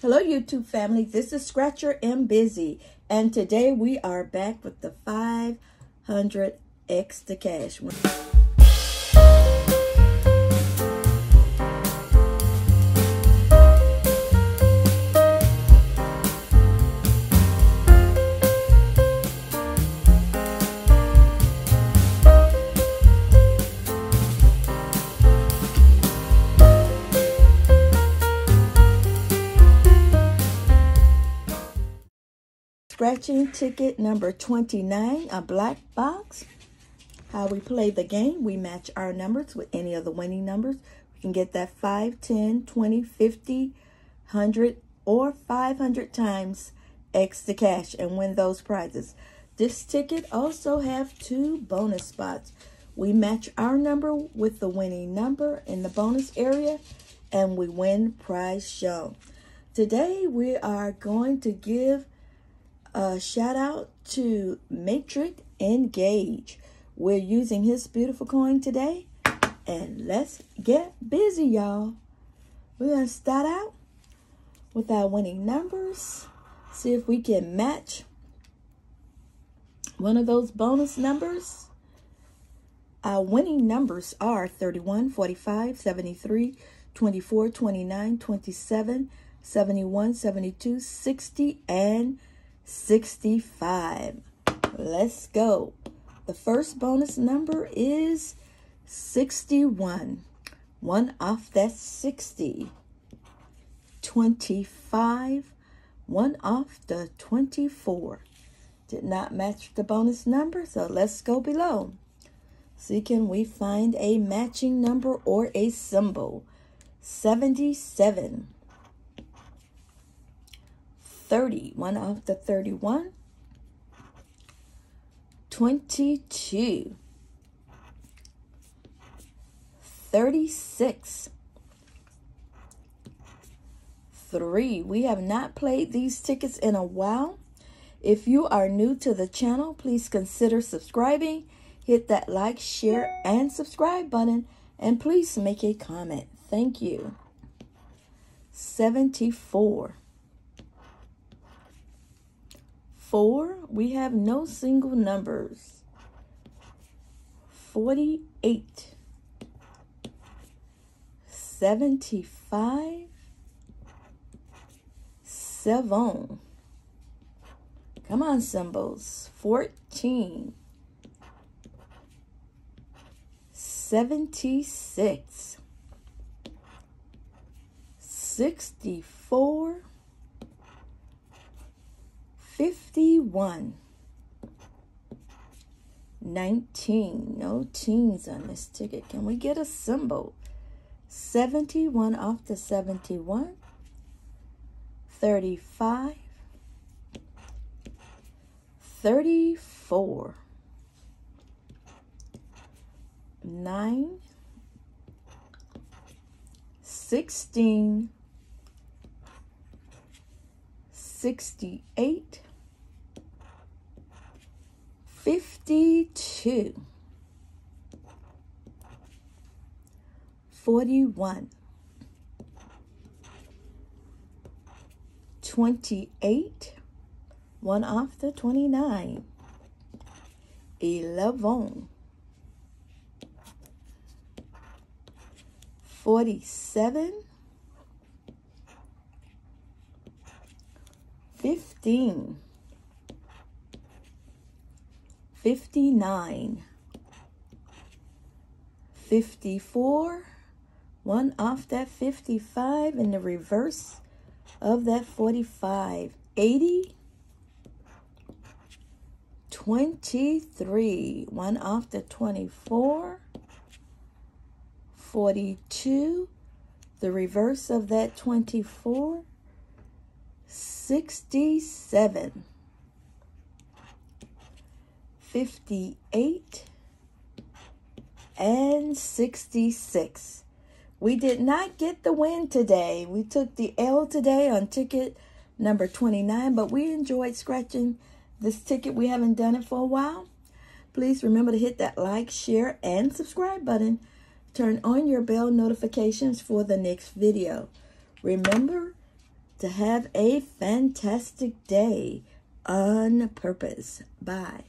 Hello YouTube family, this is Scratcher M Busy, and today we are back with the 500 extra cash. Scratching ticket number 29, a black box. How we play the game, we match our numbers with any of the winning numbers. We can get that 5, 10, 20, 50, 100, or 500 times extra cash and win those prizes. This ticket also have two bonus spots. We match our number with the winning number in the bonus area, and we win prize show. Today we are going to give a shout out to Matrix Engage. We're using his beautiful coin today, and let's get busy, y'all. We're gonna start out with our winning numbers, see if we can match one of those bonus numbers. Our winning numbers are 31, 45, 73, 24, 29, 27, 71, 72, 60, and 65. Let's go. The first bonus number is 61. One off that 60. 25. One off the 24. Did not match the bonus number, so let's go below. See, can we find a matching number or a symbol? 77. 30, one off the 31, 22, 36, 3. We have not played these tickets in a while. If you are new to the channel, please consider subscribing. Hit that like, share, and subscribe button, and please make a comment. Thank you. 74. 4, we have no single numbers. 48, 75, 7. Come on, symbols. 14, 76, 64, 51, 19, no teens on this ticket. Can we get a symbol? 71 off the 71, 35, 34, 9, 16, 68, 52, 41, 28, one off the 29, 11, 47, 15, 59, 54, one off that 55 in the reverse of that 45, 80, 23, one off the 24, 42, the reverse of that 24, 67, 58, and 66. We did not get the win today. We took the L today on ticket number 29, but we enjoyed scratching this ticket. We haven't done it for a while. Please remember to hit that like, share, and subscribe button. Turn on your bell notifications for the next video. Remember to have a fantastic day on purpose. Bye.